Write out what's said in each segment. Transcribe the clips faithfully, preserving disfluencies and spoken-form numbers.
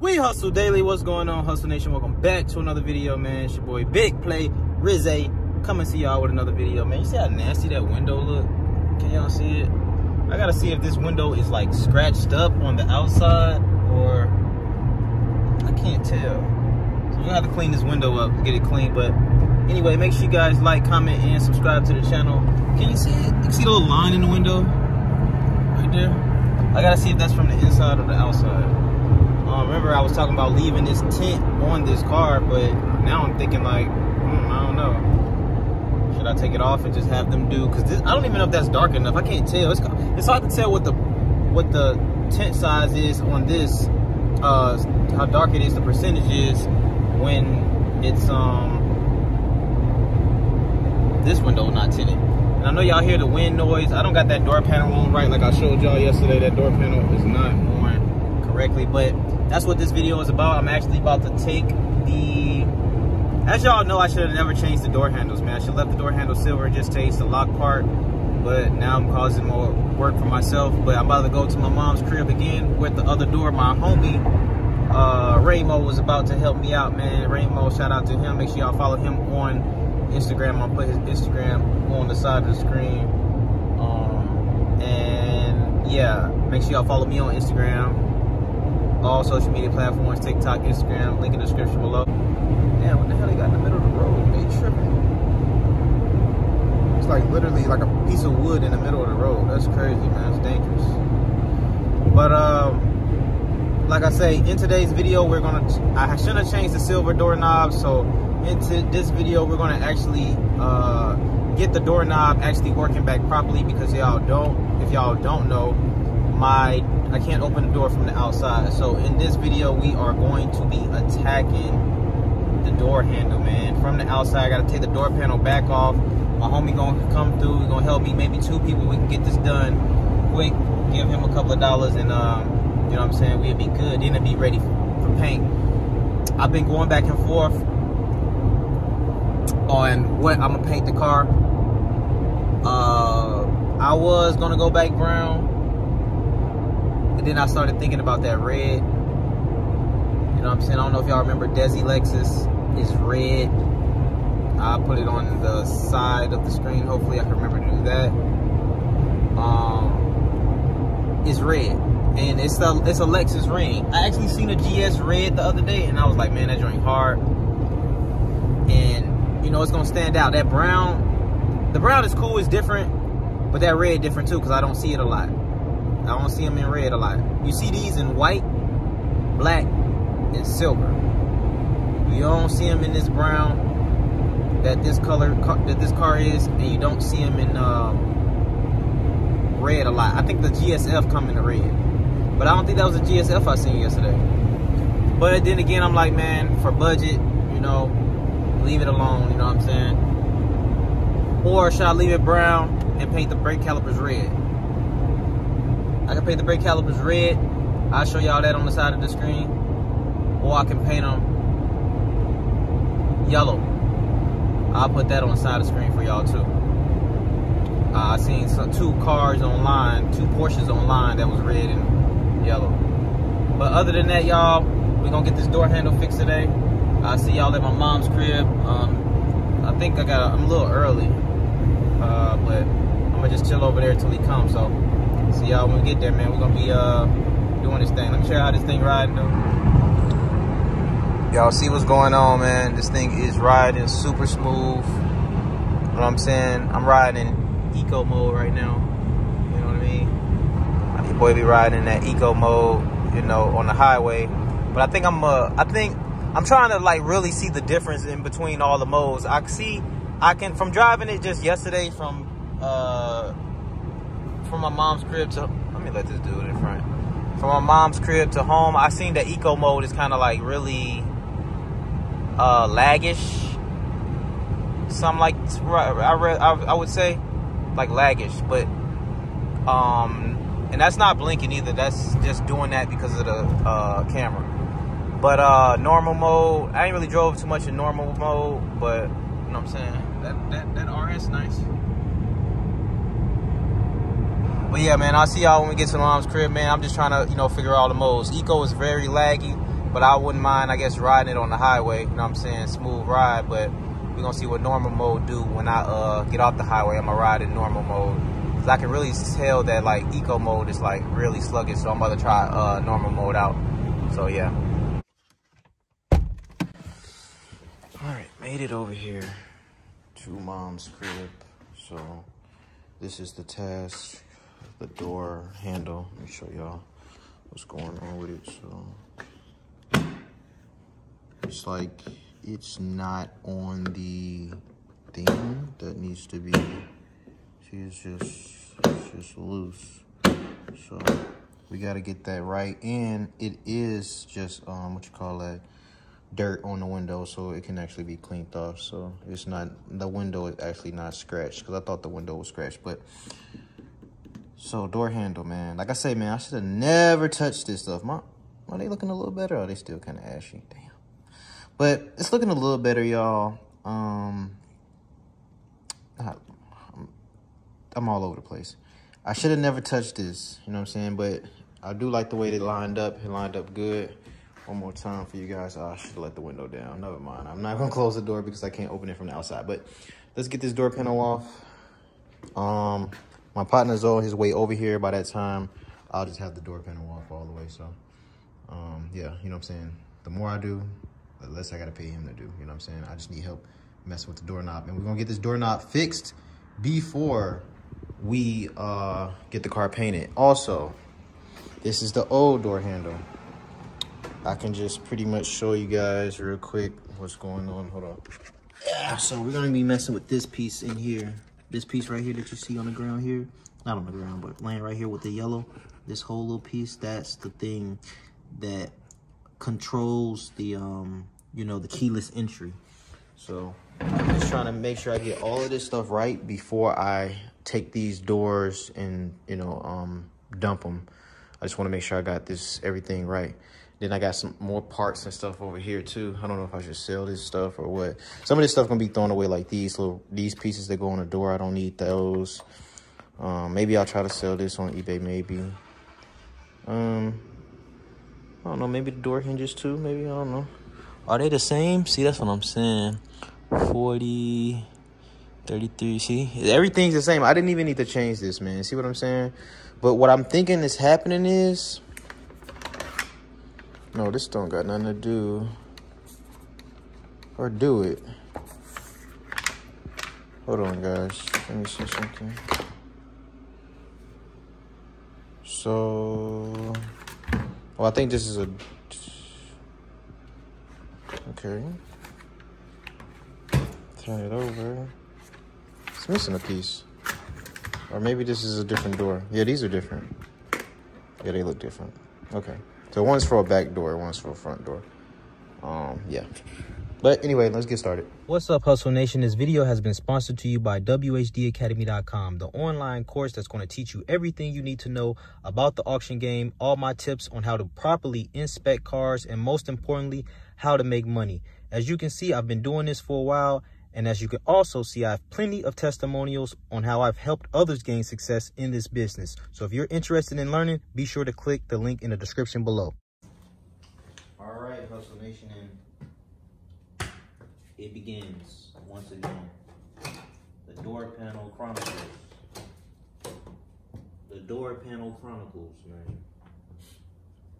We Hustle Daily. What's going on, Hustle Nation? Welcome back to another video, man. It's your boy Big Play Rizze. Come and see y'all with another video, man. You see how nasty that window look? Can y'all see it? I gotta see if this window is like scratched up on the outside or I can't tell. So we're gonna have to clean this window up to get it clean. But anyway, make sure you guys like, comment, and subscribe to the channel. Can you see it? You can see the little line in the window right there? I gotta see if that's from the inside or the outside. Uh, remember, I was talking about leaving this tint on this car, but now I'm thinking like, mm, I don't know. Should I take it off and just have them do? Because I don't even know if that's dark enough. I can't tell. It's, it's hard to tell what the what the tint size is on this, uh, how dark it is, the percentage is when it's um this window not tinted. And I know y'all hear the wind noise. I don't got that door panel on right, like I showed y'all yesterday. That door panel is not worn correctly, but that's what this video is about. I'm actually about to take the, as y'all know, I should have never changed the door handles, man. I should have left the door handle silver and just changed the lock part, but now I'm causing more work for myself. But I'm about to go to my mom's crib again with the other door. My homie, uh, Raymo, was about to help me out, man. Raymo, shout out to him. Make sure y'all follow him on Instagram. I'll put his Instagram on the side of the screen. Um, and yeah, make sure y'all follow me on Instagram. All social media platforms, TikTok, Instagram, link in the description below. Damn, what the hell they got in the middle of the road? They tripping. It's like literally like a piece of wood in the middle of the road. That's crazy, man. It's dangerous. But um, like I say, in today's video, we're gonna, I should have changed the silver doorknob. So into this video, we're gonna actually uh, get the doorknob actually working back properly, because y'all don't, if y'all don't know, my I can't open the door from the outside. So in this video, we are going to be attacking the door handle, man. From the outside, I gotta take the door panel back off. My homie gonna come through, he's gonna help me, maybe two people, we can get this done quick, give him a couple of dollars, and um, you know what I'm saying, we'll be good, then it'll be ready for paint. I've been going back and forth on what I'm gonna paint the car. Uh, I was gonna go back brown, and then I started thinking about that red. You know what I'm saying? I don't know if y'all remember Desi Lexus is red. I put it on the side of the screen. Hopefully I can remember to do that. Um, it's red. And it's a, it's a Lexus ring. I actually seen a G S red the other day, and I was like, man, that joint hard. And, you know, it's going to stand out. That brown, the brown is cool, it's different. But that red different too, because I don't see it a lot. I don't see them in red a lot. You see these in white, black, and silver. You don't see them in this brown that this color that this car is, and you don't see them in um, red a lot. I think the G S F come in the red, but I don't think that was a G S F I seen yesterday. But then again, I'm like, man, for budget, you know, leave it alone. You know what I'm saying? Or should I leave it brown and paint the brake calipers red? I can paint the brake calipers red. I'll show y'all that on the side of the screen. Or I can paint them yellow. I'll put that on the side of the screen for y'all too. Uh, I seen some, two cars online, two Porsches online that was red and yellow. But other than that, y'all, we're gonna get this door handle fixed today. I'll see y'all at my mom's crib. Um, I think I got, I'm a little early, uh, but I'm gonna just chill over there until he comes. So. So y'all, when we get there, man, we're gonna be uh, doing this thing. Let me show you how this thing riding though. Y'all see what's going on, man. This thing is riding super smooth. You know what I'm saying? I'm riding in eco mode right now. You know what I mean? Your boy be riding in that eco mode, you know, on the highway. But I think I'm uh, I think I'm trying to like really see the difference in between all the modes. I see, I can, from driving it just yesterday from uh. from my mom's crib to, let me let this dude in front. From my mom's crib to home, I seen that eco mode is kind of like really uh, laggish. Something like, I, re, I, I would say, like laggish, but, um, and that's not blinking either. That's just doing that because of the uh, camera. But uh, normal mode, I ain't really drove too much in normal mode, but, you know what I'm saying? That, that, that R S nice. But yeah, man, I'll see y'all when we get to my mom's crib, man. I'm just trying to, you know, figure out all the modes. Eco is very laggy. But I wouldn't mind, I guess, riding it on the highway. You know what I'm saying? Smooth ride, but we're going to see what normal mode do when I uh, get off the highway. I'm going to ride in normal mode. Because I can really tell that, like, eco mode is, like, really sluggish. So I'm going to try uh, normal mode out. So, yeah. All right, made it over here to Mom's crib. So this is the task, the door handle. Let me show y'all what's going on with it. So it's like it's not on the thing that needs to be. See, it's just it's just loose. So we gotta get that right. And it is just um what you call that, dirt on the window, so it can actually be cleaned off. So it's not, the window is actually not scratched, because I thought the window was scratched. But so door handle, man, like I say, man, I should have never touched this stuff. My, are they looking a little better? Are they still kind of ashy? Damn, but it's looking a little better, y'all. um I, I'm, I'm all over the place. I should have never touched this, you know what I'm saying? But I do like the way they lined up. It lined up good. One more time for you guys. Oh, I should let the window down. Never mind. I'm not gonna close the door because I can't open it from the outside. But let's get this door panel off. Um, my partner's on his way over here. By that time, I'll just have the door panel off all the way. So, um, yeah, you know what I'm saying? The more I do, the less I gotta pay him to do. You know what I'm saying? I just need help messing with the doorknob. And we're gonna get this doorknob fixed before we uh, get the car painted. Also, this is the old door handle. I can just pretty much show you guys real quick what's going on. Hold on. Yeah, so we're going to be messing with this piece in here. This piece right here that you see on the ground here. Not on the ground, but laying right here with the yellow. This whole little piece, that's the thing that controls the, um, you know, the keyless entry. So I'm just trying to make sure I get all of this stuff right before I take these doors and, you know, um, dump them. I just want to make sure I got this, everything right. Then I got some more parts and stuff over here too. I don't know if I should sell this stuff or what. Some of this stuff gonna be thrown away, like these little, these pieces that go on the door. I don't need those. Um, maybe I'll try to sell this on eBay, maybe. Um, I don't know, maybe the door hinges too, maybe, I don't know. Are they the same? See, that's what I'm saying. forty, thirty-three, see? Everything's the same. I didn't even need to change this, man. See what I'm saying? But what I'm thinking is happening is, no, this don't got nothing to do. Or do it. Hold on, guys. Let me see something. So, well, I think this is a, okay. Turn it over. It's missing a piece. Or maybe this is a different door. Yeah, these are different. Yeah, they look different. Okay. So one's for a back door, one's for a front door. Um, yeah. But anyway, let's get started. What's up, Hustle Nation? This video has been sponsored to you by w h d academy dot com, the online course that's going to teach you everything you need to know about the auction game, all my tips on how to properly inspect cars, and most importantly, how to make money. As you can see, I've been doing this for a while. And as you can also see, I have plenty of testimonials on how I've helped others gain success in this business. So if you're interested in learning, be sure to click the link in the description below. All right, Hustle Nation, and it begins once again. The Door Panel Chronicles. The Door Panel Chronicles, man.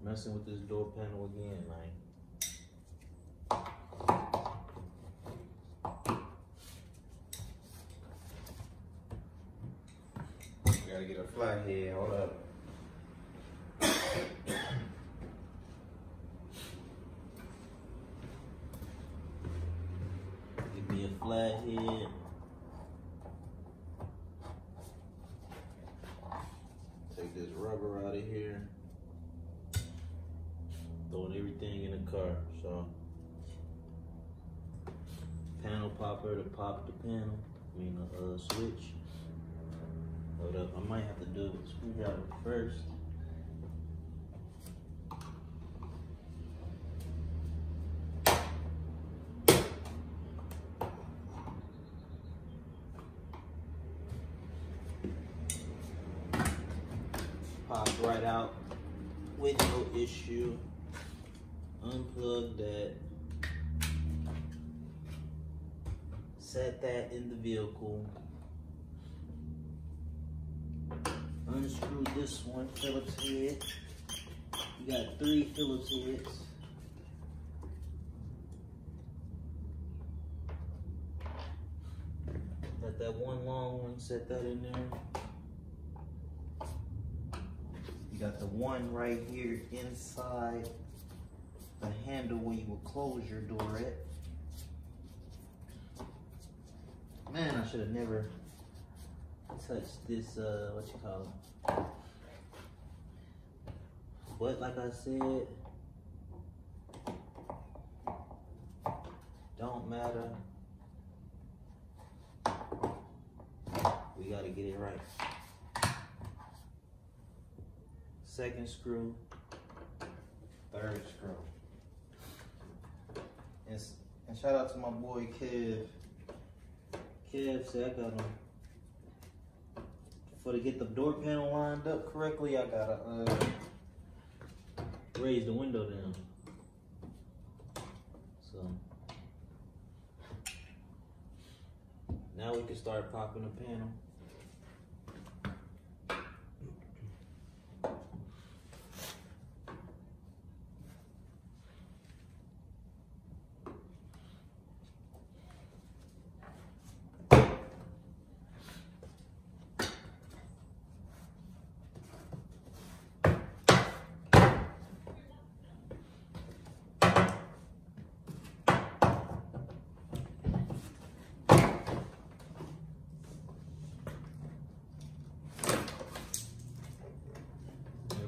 Messing with this door panel again, man. Gotta get a flathead, hold up. Give me a flathead. Take this rubber out of here. Throwing everything in the car, so. Panel popper to pop the panel, I mean the uh, switch. Hold up, I might have to do it with a screwdriver first. Popped right out with no issue. unplug that, set that in the vehicle, unscrew this one, Phillips head. You got three Phillips heads. Got that one long one, set that in there. You got the one right here inside the handle where you will close your door at. Man, I should have never touched this, uh, what you call it. But like I said, don't matter. We gotta get it right. Second screw, third screw. And, and shout out to my boy Kev. Kev said I got him. For to get the door panel lined up correctly, I gotta uh, raise the window down. So now we can start popping the panel.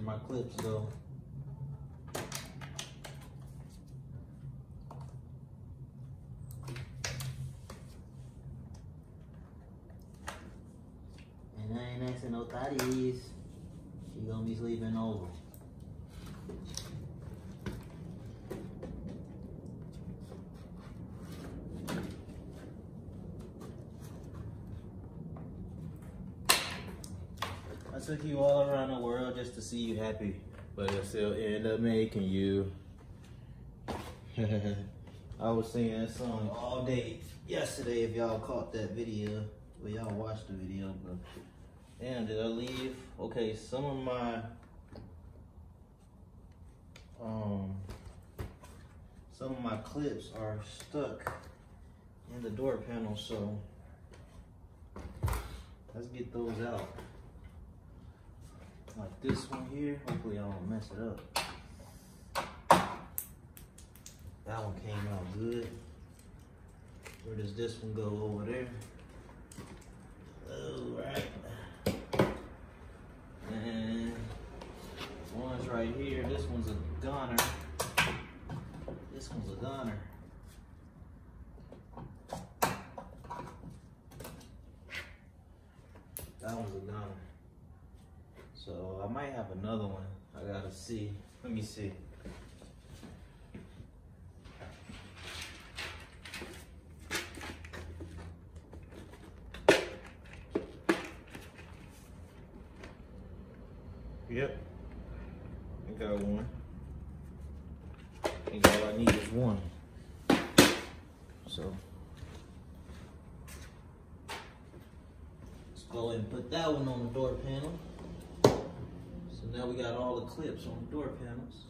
My clips though. And I ain't asking no thotties. She gonna be sleeping over. Took you all around the world just to see you happy, but it'll still end up making you. I was singing that song all day yesterday. If y'all caught that video, well, y'all watched the video, but damn, did I leave? Okay, some of my um, some of my clips are stuck in the door panel, so let's get those out. Like this one here, hopefully I don't mess it up. That one came out good. Where does this one go? Over there. Alright. And one's right here. This one's a goner. This one's a goner. That one's a goner. So I might have another one. I gotta see. Let me see. Yep. I got one. I think all I need is one. So let's go ahead and put that one on the door panel. Now we got all the clips on the door panels.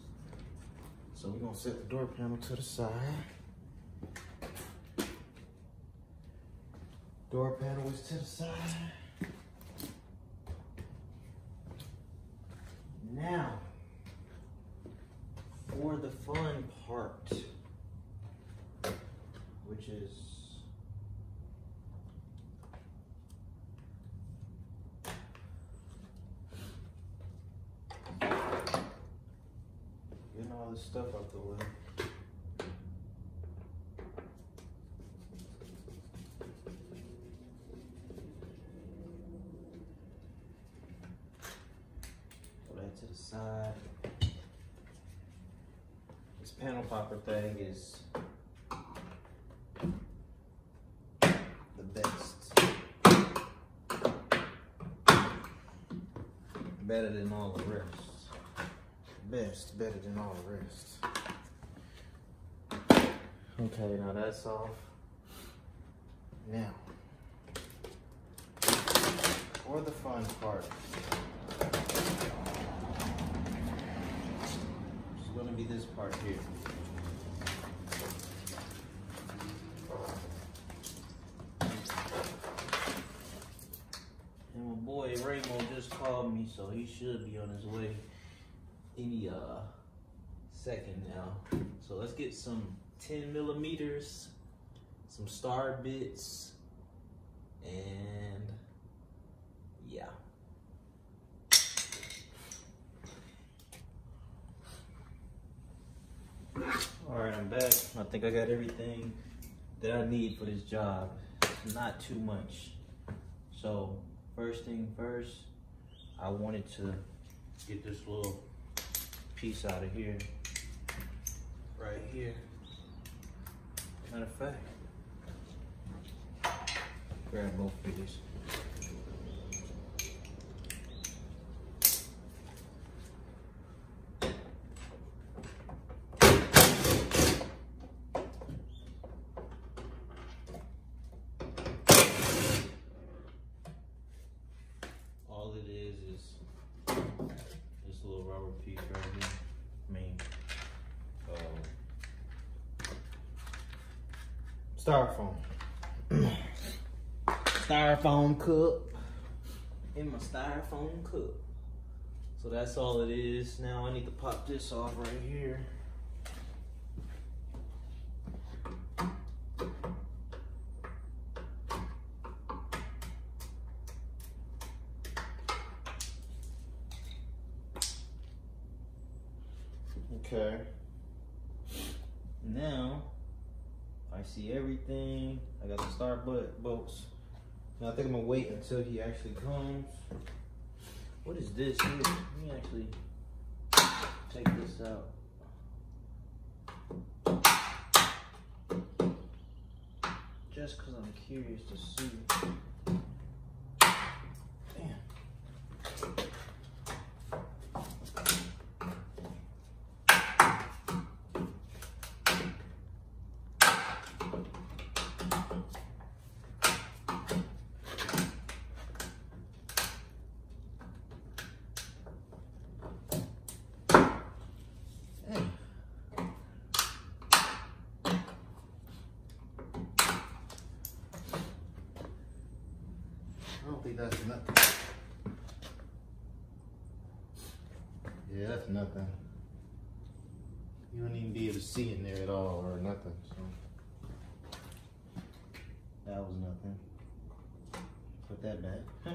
So we're gonna set the door panel to the side. Door panel is to the side. Now, for the fun part, which is this stuff out the way. Put that to the side. This panel popper thing is the best. Better than all the rest. Best, better than all the rest. Okay, now that's off. Now, for the fun part, it's going to be this part here. And my boy Raymo just called me, so he should be on his way any uh, second now. So let's get some ten millimeters, some star bits, and yeah. All right, I'm back. I think I got everything that I need for this job. It's not too much. So first thing first, I wanted to get this little piece out of here, right here. Matter of fact, grab both figures. All it is is this little rubber piece right here. I mean, uh, styrofoam. Styrofoam cup. In my styrofoam cup. So that's all it is. Now I need to pop this off right here. Okay. Now I see everything. I got the star butt bolts. Now I think I'm gonna wait until he actually comes. What is this here? Let me actually take this out. Just cause I'm curious to see. Damn. I don't think that's nothing. Yeah, that's nothing. You wouldn't even be able to see in there at all or nothing. So that was nothing. Put that back. I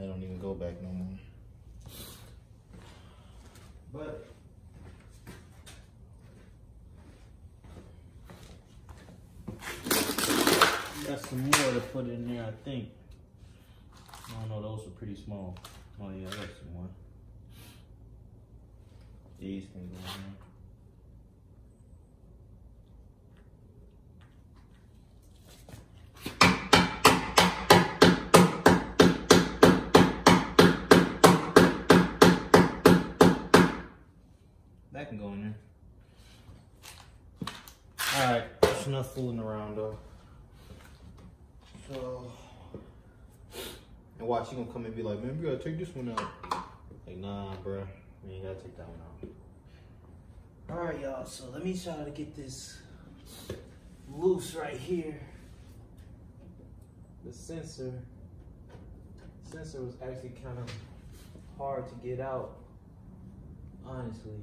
don't even go back no more. But got some more to put in there, I think. I don't know, those are pretty small. Oh yeah, that's some more. These can go in there. That can go in there. Alright, that's enough fooling around though. So, and watch, you gonna come and be like, man, we gotta take this one out. Like, nah, bruh, we ain't gotta take that one out. All right, y'all, so let me try to get this loose right here. The sensor, the sensor was actually kind of hard to get out, honestly.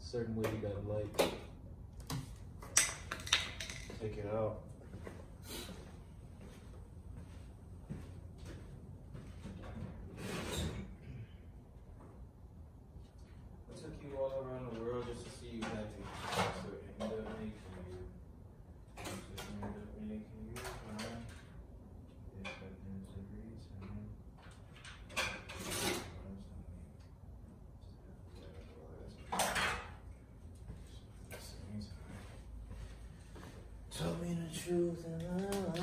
Certain way you gotta like take it out. I took you all around the world just to see you happy. So it ended up making you. So it ended up making you fine. If I didn't agree to me. Tell me the truth and I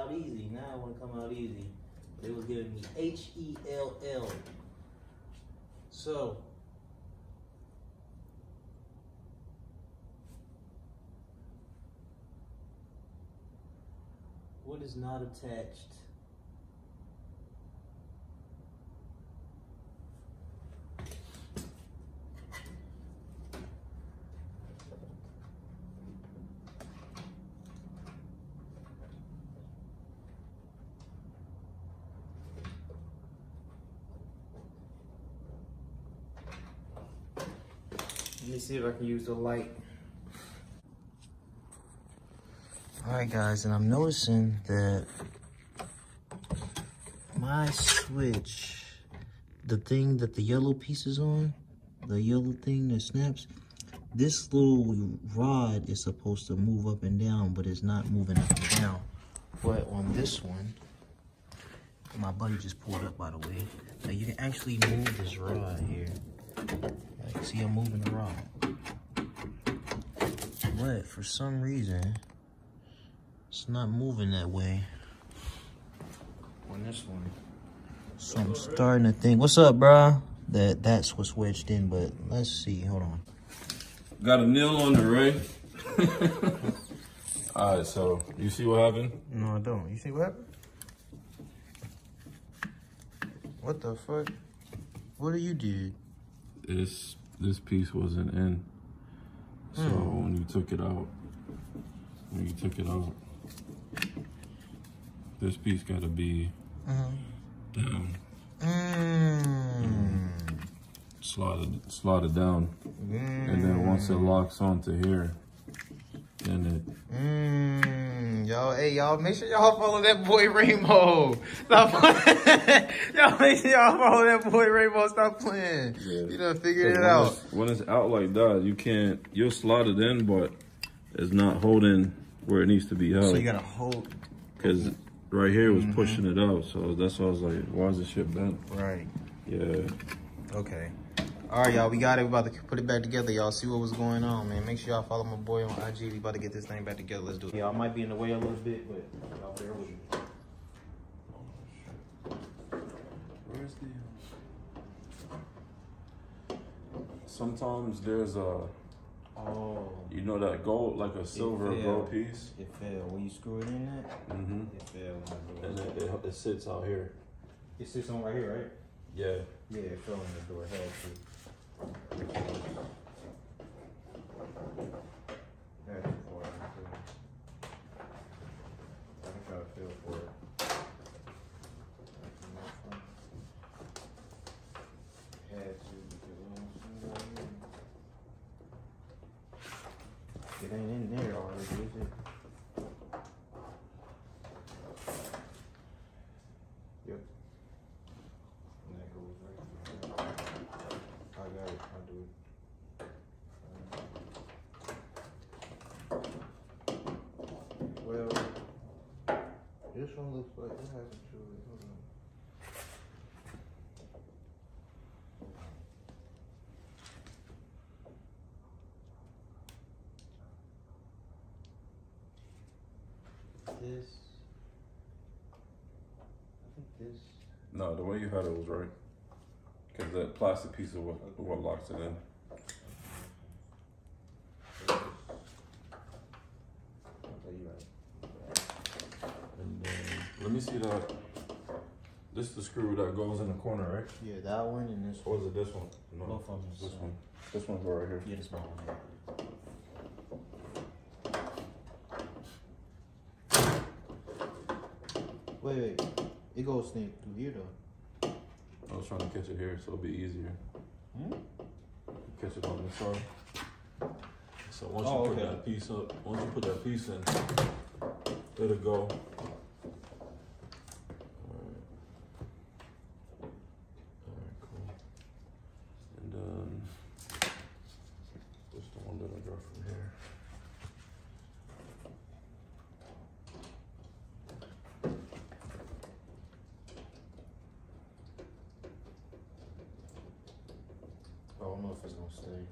out easy. Now I want to come out easy. They was giving me H E L L. So, what is not attached? Let me see if I can use the light. All right, guys, and I'm noticing that my switch, the thing that the yellow piece is on, the yellow thing that snaps, this little rod is supposed to move up and down, but it's not moving up and down. But on this one, my buddy just pulled up, by the way. Now you can actually move this rod here. See, I'm moving the rod, but for some reason, it's not moving that way on this one. So I'm starting to think, what's up, bro? That that's what's wedged in, but let's see. Hold on. Got a nail on the ring. All right, so you see what happened? No, I don't. You see what happened? What the fuck? What do you do? This this piece wasn't in, so hmm. when you took it out, when you took it out, this piece got to be uh-huh. down, mm. slotted slotted down, mm. and then once it locks onto here, then it. Mm. Y'all, hey y'all, make sure y'all follow that boy Raymo. Stop playing. Y'all make sure y'all follow that boy Raymo. Stop playing. Yeah. You done figured it out. It's, when it's out like that, you can't. You'll slot it in, but it's not holding where it needs to be held. So you gotta hold. Cause right here it was mm-hmm. pushing it out, so that's why I was like, why is this shit bent? Right. Yeah. Okay. All right, y'all, we got it. We're about to put it back together, y'all. See what was going on, man. Make sure y'all follow my boy on I G. We about to get this thing back together. Let's do it. Y'all might be in the way a little bit, but y'all bear with me. Where's the... Sometimes there's a... Oh. You know that gold, like a silver gold piece? It fell. When you screw it in that, mm-hmm. it fell. And it, it, it sits out here. It sits on right here, right? Yeah. Yeah, it fell in the door. It had to. That's for it. I'm trying to feel for it. Had to because it ain't in there already, is it? Yep. And that goes right. Well, this one looks like it hasn't truly. Hold on. This. I think this. No, the way you had it was right. Because that plastic piece is what, what locks it in. And then, let me see that. This is the screw that goes in the corner, right? Yeah, that one and this one. Or is it this one? No, both of them. This one. This one's right here. Yeah, this one. Wait, wait. It goes through here, though. I was trying to catch it here, so it'll be easier. Hmm? Catch it on this side. So once oh, you put okay. that piece up, once you put that piece in, it'll go. All right. All right, cool. And then just the one that I draw from here. If it's gonna stay.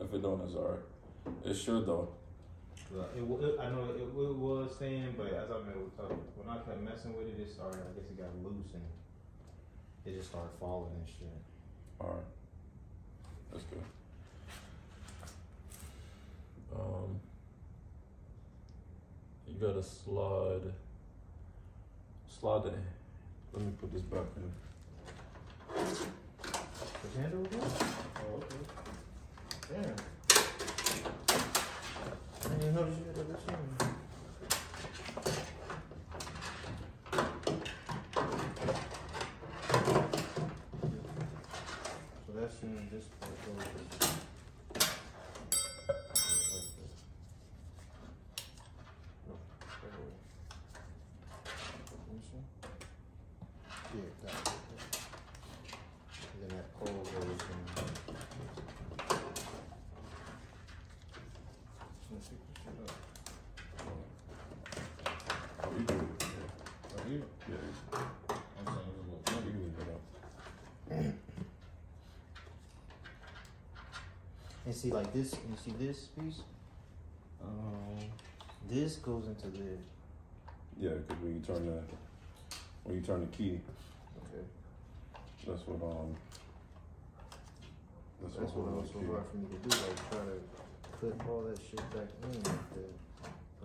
If it don't, it's alright. It should though. It, it, I know it, it was thin, but as I met with her, when I kept messing with it, it started, I guess it got loose and it just started falling and shit. Alright. That's good. Um, you gotta slide, slide it. Let me put this back in. The handle again? Oh, okay. Damn. I didn't even notice you had this one. So that's in this part. And see, like this, you see this piece? Um, this goes into the... Yeah, because when you turn the, when you turn the key, okay, that's what um, that's, that's what, what it was hard for me to do. Like try to put all that shit back in. Like the,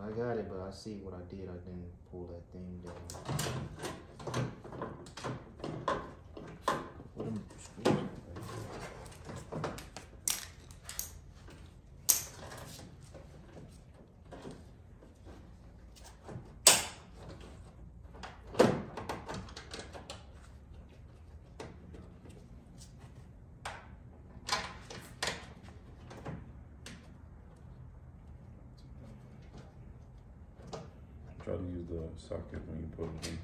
I got it, but I see what I did. I didn't pull that thing down. What am I doing? Try to use the socket when you put it in.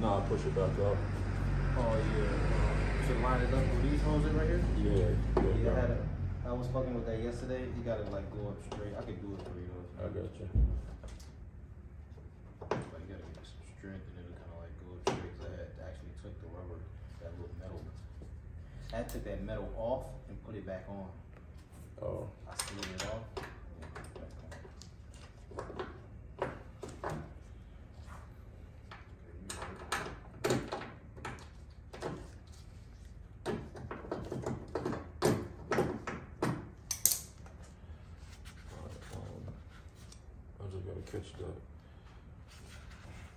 Nah, push it back up. Oh yeah. Should line it up with these holes in right here? Yeah. Yeah, I, had a, I was fucking with that yesterday. You gotta like go up straight. I could do it for you. I got you. But you gotta get some strength and it'll kind of like go up straight. Cause I had to actually took the rubber, that little metal. I took that metal off and put it back on. Oh. I slid it off.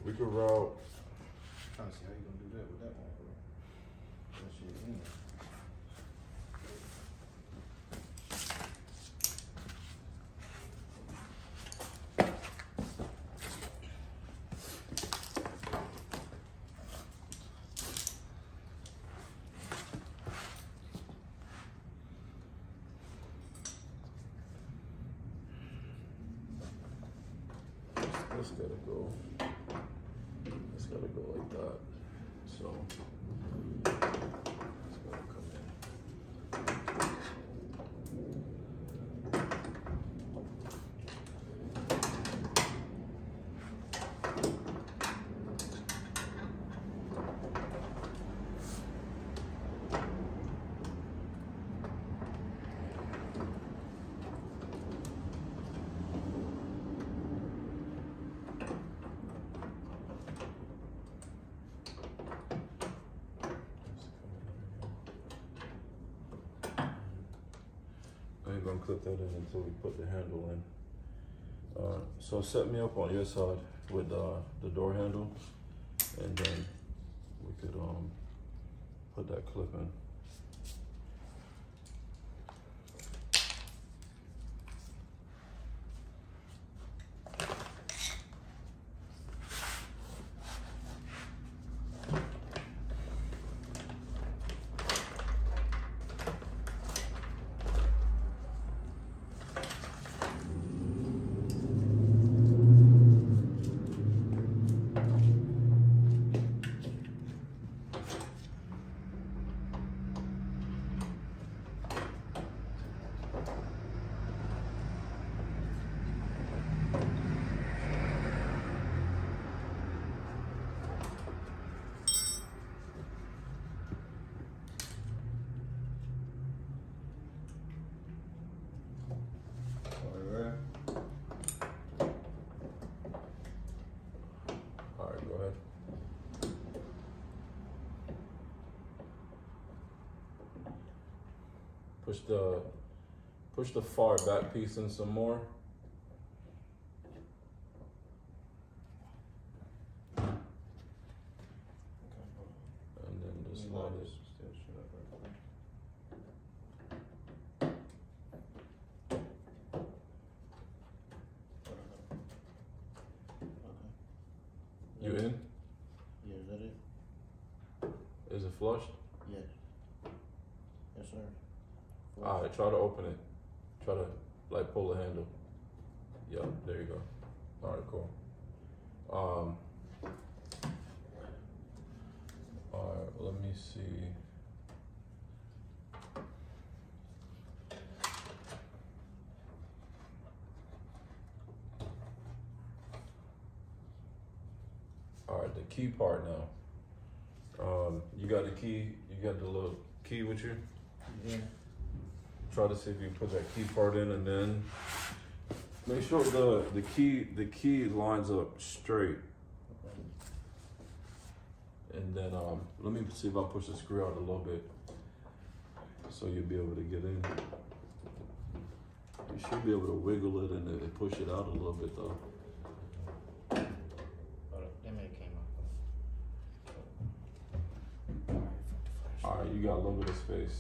We could route. I'm trying to see how you gonna do that with that one, bro. That shit in. It's gotta go, it's gotta go like that. So, it's gotta gonna clip that in until we put the handle in. Uh, so set me up on your side with uh, the door handle, and then we could um, put that clip in. Push the, push the far back piece in some more. And then just slide it. You in? Yeah, is that it? Is it flushed? Yes. Yes, sir. All right, try to open it. Try to like pull the handle. Yeah, there you go. All right, cool. Um, all right, let me see. All right, the key part now. Um, you got the key, you got the little key with you? Yeah. Try to see if you put that key part in, and then make sure the the key the key lines up straight. And then um, let me see if I push the screw out a little bit, so you'll be able to get in. You should be able to wiggle it and, and push it out a little bit though. All right, you got a little bit of space.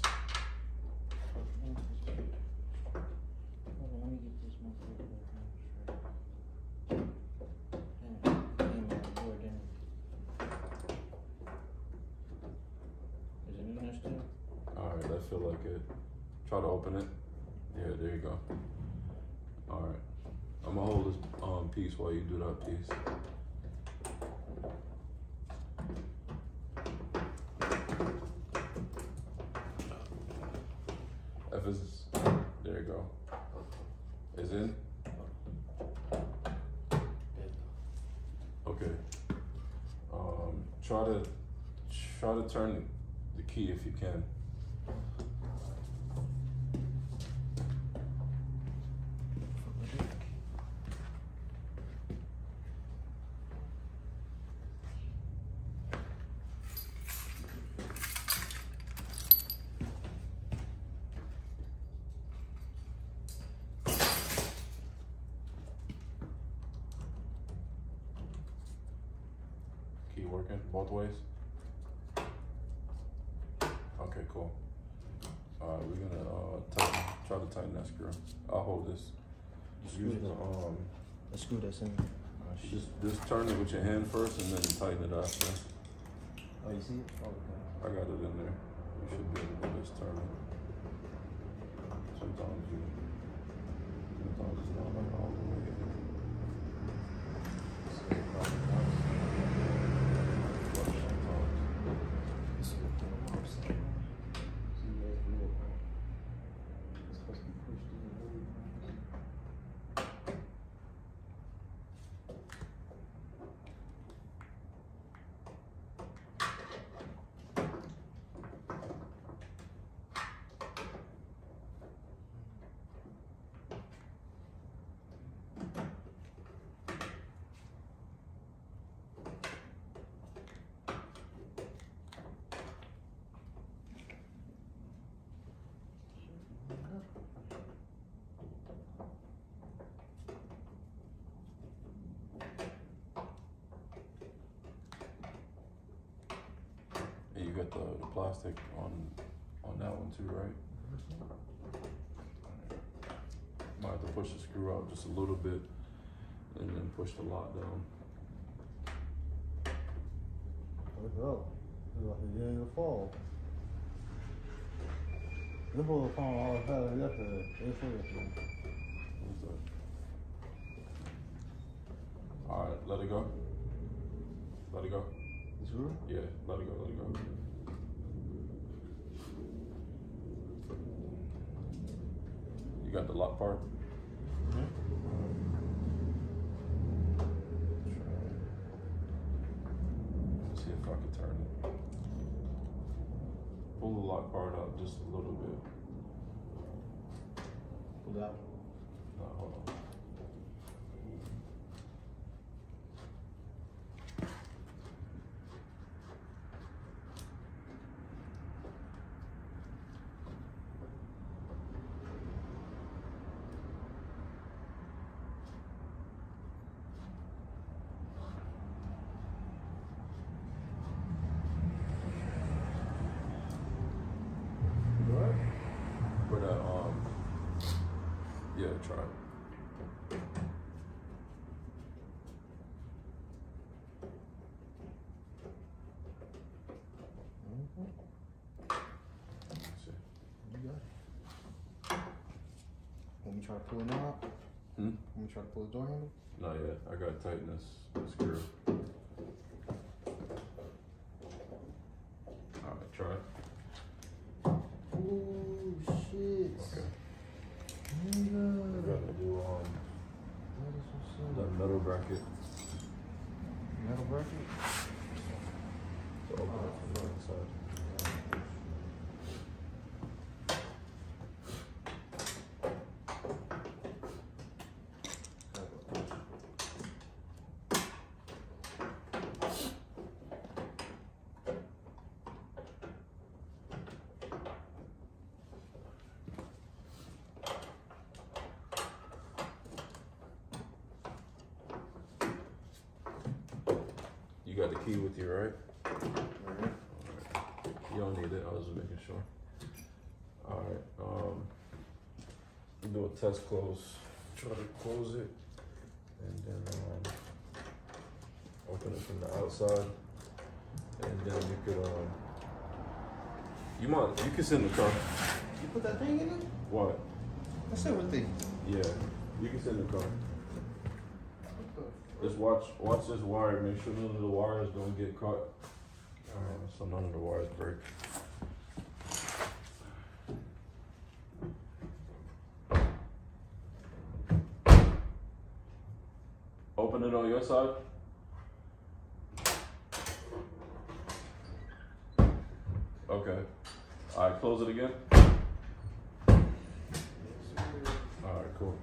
Feel like it. Try to open it. Yeah, there you go. All right. I'm gonna hold this um, piece while you do that piece. If it's, there you go. Is it? Okay. Um, try to try to turn the key if you can. Key working both ways? Okay, cool. All right, we're gonna uh, tighten, try to tighten that screw. I'll hold this. Just use the um. The screw that's in. Uh, just just turn it with your hand first, and then tighten it after. Oh, you see it? Oh, okay. I got it in there. You should be able to just turn it. Sometimes you. Sometimes it's not like all the way. got the, the plastic on on that one too, right? Mm-hmm. Might have to push the screw out just a little bit and then push the lock down. Look it up. It's like a game of fall. This was a phone I was having yesterday. It's yesterday. What's that? All right, let it go. Let it go. You sure? Yeah, let it go, let it go. You got the lock part? Mm-hmm. Let's see if I can turn it. Pull the lock part out just a little bit. Pull that? No, hold on. Yeah, try it. Mm-hmm. See. You got it. Want me to try to pull it out? Hmm? Want me to try to pull the door handle? Not yet. I got to tighten this, this screw. Alright, try it. Oh, shit. Okay. I've got to do um, that metal bracket. Metal bracket? So open oh. it from the inside. You got the key with you, right? Mm-hmm. All right. You don't need it, I was just making sure. All right, um, we'll do a test close. Try to close it, and then um, open it from the outside. And then you could, um, you might, you could sit in the car. You put that thing in it? What? That's everything. Yeah, you can sit in the car. Just watch, watch this wire. Make sure none of the wires don't get caught, uh, so none of the wires break. Open it on your side. Okay. All right, close it again. All right, cool.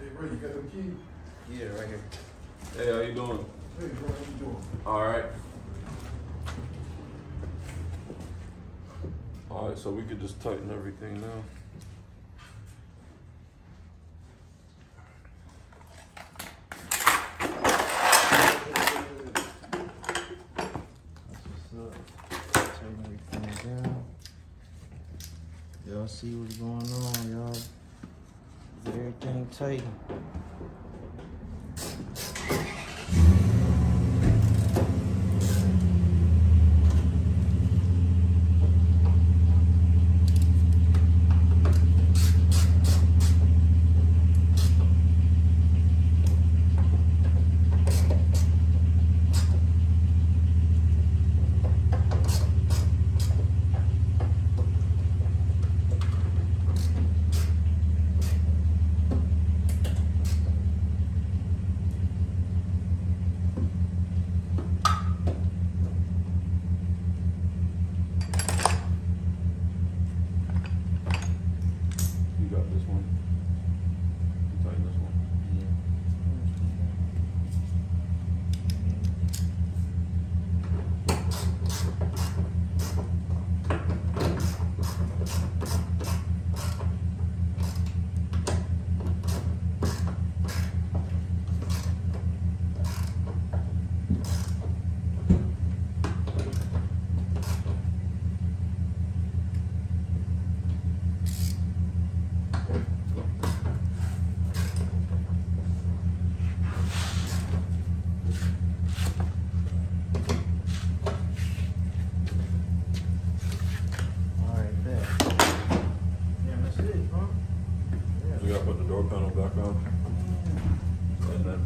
Hey, bro, you got the key? Yeah, right here. Hey, how you doing? Hey, bro, how you doing? All right. All right, so we could just tighten everything now. That's what's up. Tighten everything down. Y'all see what's going on, y'all. Is everything tightened?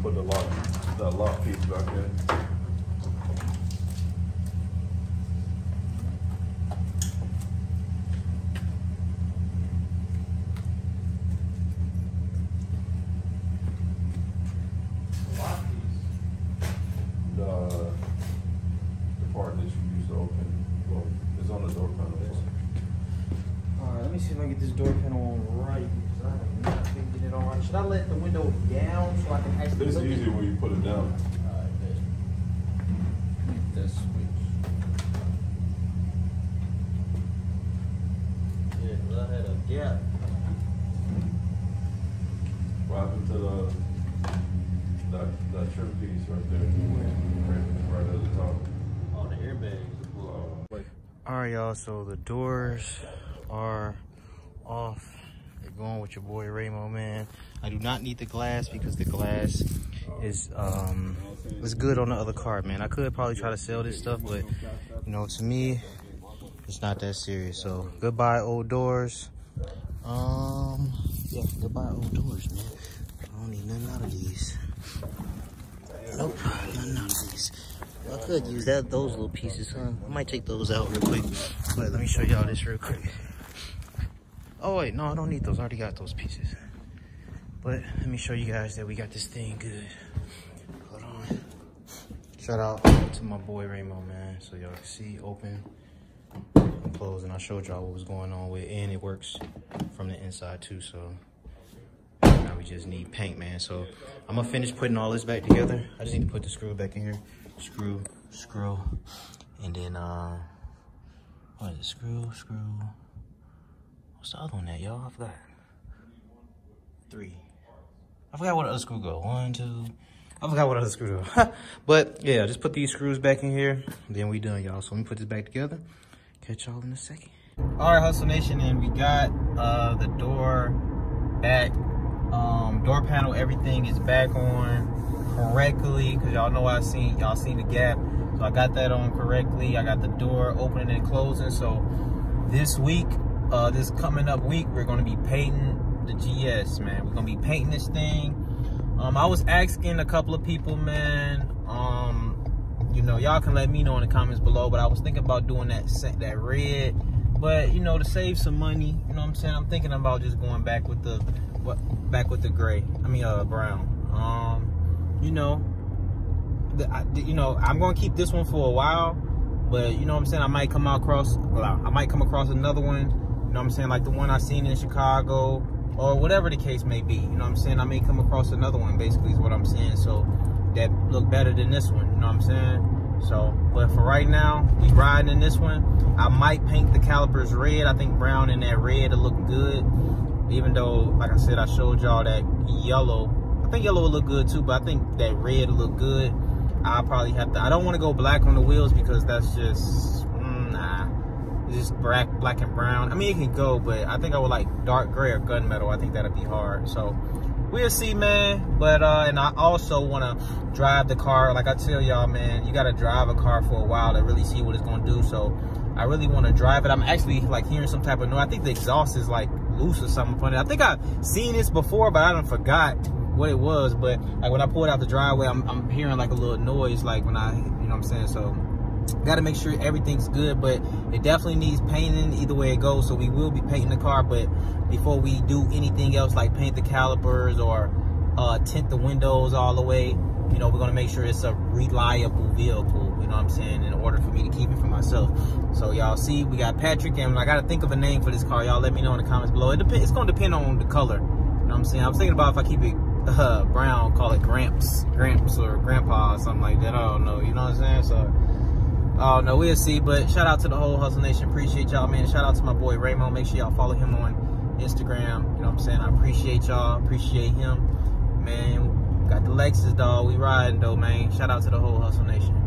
put the lock, that lock piece back in. Should I let the window down so I can actually This is easier when you put it down. All right, babe. That switch. Yeah, because I had a gap. What happened to the, that, that trim piece right there? Right at the top. Oh, the airbags. All right, y'all, so the doors are off. Going with your boy Raymo, man. I do not need the glass because the glass is um was good on the other car, man. I could probably try to sell this stuff, but you know, to me, it's not that serious. So goodbye, old doors. Um, yeah, goodbye, old doors, man. I don't need nothing out of these. Nope, nothing out of these. I could use that those little pieces, huh? I might take those out real quick, but let me show y'all this real quick. Oh wait, no, I don't need those. I already got those pieces. But let me show you guys that we got this thing good. Hold on. Shout out to my boy Raymo, man. So y'all can see, open and close. And I showed y'all what was going on with it. And it works from the inside too. So now we just need paint, man. So I'm gonna finish putting all this back together. I just need to put the screw back in here. Screw, screw. And then, uh, what is it? Screw, screw. What's the other one that, y'all? I forgot. Three. I forgot what the other screw go. One, two. I forgot what the other screw go. But, yeah, just put these screws back in here. Then we done, y'all. So let me put this back together. Catch y'all in a second. All right, Hustle Nation. And we got uh, the door back. Um, door panel, everything is back on correctly. Because y'all know I seen, y'all seen the gap. So I got that on correctly. I got the door opening and closing. So this week... Uh, this coming up week, we're going to be painting the G S, man. We're going to be painting this thing. Um, I was asking a couple of people, man. Um, you know, y'all can let me know in the comments below, but I was thinking about doing that that red. But, you know, to save some money, you know what I'm saying? I'm thinking about just going back with the what, back with the gray. I mean, uh, brown. Um, you know, the, I, the, you know, I'm going to keep this one for a while, but you know what I'm saying? I might come out across, well, I might come across another one. You know what I'm saying, like the one I seen in Chicago or whatever the case may be. You know what I'm saying, I may come across another one, basically is what I'm saying, so that look better than this one. You know what I'm saying? So but for right now, we riding in this one. I might paint the calipers red. I think brown and that red will look good, even though like I said, I showed y'all that yellow. I think yellow will look good too, but I think that red will look good. I probably have to, I don't want to go black on the wheels because that's just nah. Just black, black and brown. I mean, it can go, but I think I would like dark gray or gunmetal. I think that'd be hard. So we'll see, man. But uh, and I also want to drive the car. Like I tell y'all, man, you gotta drive a car for a while to really see what it's gonna do. So I really want to drive it. I'm actually like hearing some type of noise. I think the exhaust is like loose or something funny. I think I've seen this before, but I done forgot what it was. But like when I pulled out the driveway, I'm, I'm hearing like a little noise, like when I, you know what I'm saying. So. Got to make sure everything's good, but it definitely needs painting either way it goes, so we will be painting the car. But before we do anything else like paint the calipers or uh, tint the windows all the way, you know, we're going to make sure it's a reliable vehicle, you know what I'm saying, in order for me to keep it for myself. So y'all see, we got Patrick, and I got to think of a name for this car. Y'all let me know in the comments below. It dep it's going to depend on the color, you know what I'm saying. I was thinking about if I keep it uh, brown, call it Gramps, Gramps or Grandpa or something like that. I don't know, you know what I'm saying, so... Oh, no, we'll see. But shout out to the whole Hustle Nation. Appreciate y'all, man. Shout out to my boy Raymo. Make sure y'all follow him on Instagram. You know what I'm saying? I appreciate y'all. Appreciate him. Man, got the Lexus, dog. We riding, though, man. Shout out to the whole Hustle Nation.